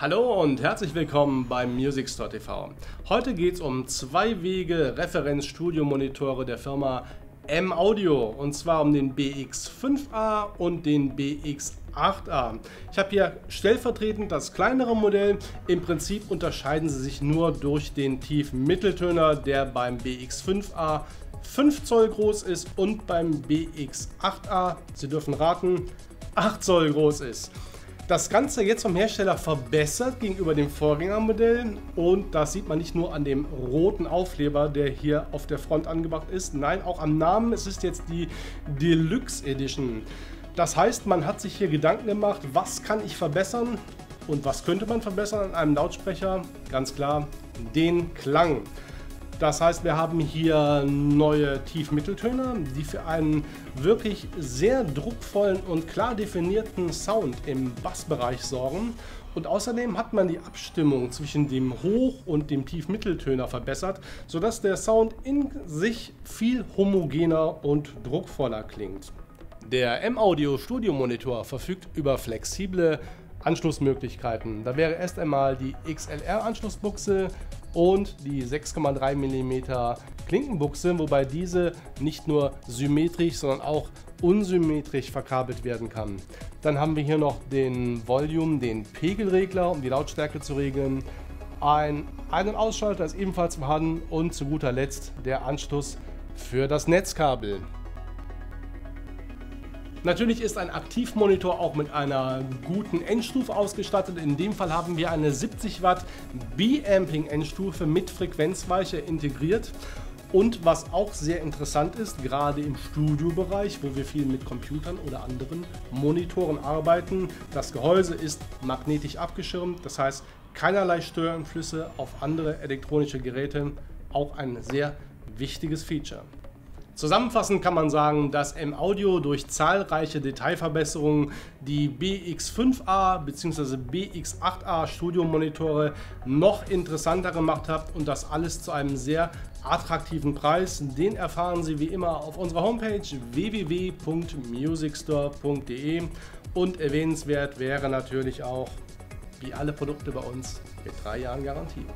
Hallo und herzlich willkommen beim MusicStore TV. Heute geht es um zwei Wege Referenzstudio-Monitore der Firma M-Audio, und zwar um den BX5A und den BX8A. Ich habe hier stellvertretend das kleinere Modell. Im Prinzip unterscheiden sie sich nur durch den tiefen Mitteltöner, der beim BX5A 5 Zoll groß ist und beim BX8A, Sie dürfen raten, 8 Zoll groß ist. Das Ganze jetzt vom Hersteller verbessert gegenüber dem Vorgängermodell, und das sieht man nicht nur an dem roten Aufkleber, der hier auf der Front angebracht ist, nein, auch am Namen. Es ist jetzt die Deluxe Edition. Das heißt, man hat sich hier Gedanken gemacht, was kann ich verbessern und was könnte man verbessern an einem Lautsprecher? Ganz klar, den Klang. Das heißt, wir haben hier neue Tiefmitteltöne, die für einen wirklich sehr druckvollen und klar definierten Sound im Bassbereich sorgen. Und außerdem hat man die Abstimmung zwischen dem Hoch- und dem Tiefmitteltöner verbessert, sodass der Sound in sich viel homogener und druckvoller klingt. Der M-Audio Studio Monitor verfügt über flexible Anschlussmöglichkeiten. Da wäre erst einmal die XLR-Anschlussbuchse und die 6,3 mm Klinkenbuchse, wobei diese nicht nur symmetrisch, sondern auch unsymmetrisch verkabelt werden kann. Dann haben wir hier noch den Volume, den Pegelregler, um die Lautstärke zu regeln. Ein Ein- und Ausschalter ist ebenfalls vorhanden und zu guter Letzt der Anschluss für das Netzkabel. Natürlich ist ein Aktivmonitor auch mit einer guten Endstufe ausgestattet. In dem Fall haben wir eine 70 Watt B-Amping Endstufe mit Frequenzweiche integriert. Und was auch sehr interessant ist, gerade im Studiobereich, wo wir viel mit Computern oder anderen Monitoren arbeiten, das Gehäuse ist magnetisch abgeschirmt, das heißt keinerlei Störeinflüsse auf andere elektronische Geräte, auch ein sehr wichtiges Feature. Zusammenfassend kann man sagen, dass M-Audio durch zahlreiche Detailverbesserungen die BX5A bzw. BX8A Studiomonitore noch interessanter gemacht hat, und das alles zu einem sehr attraktiven Preis. Den erfahren Sie wie immer auf unserer Homepage www.musicstore.de, und erwähnenswert wäre natürlich auch, wie alle Produkte bei uns, mit 3 Jahren Garantie.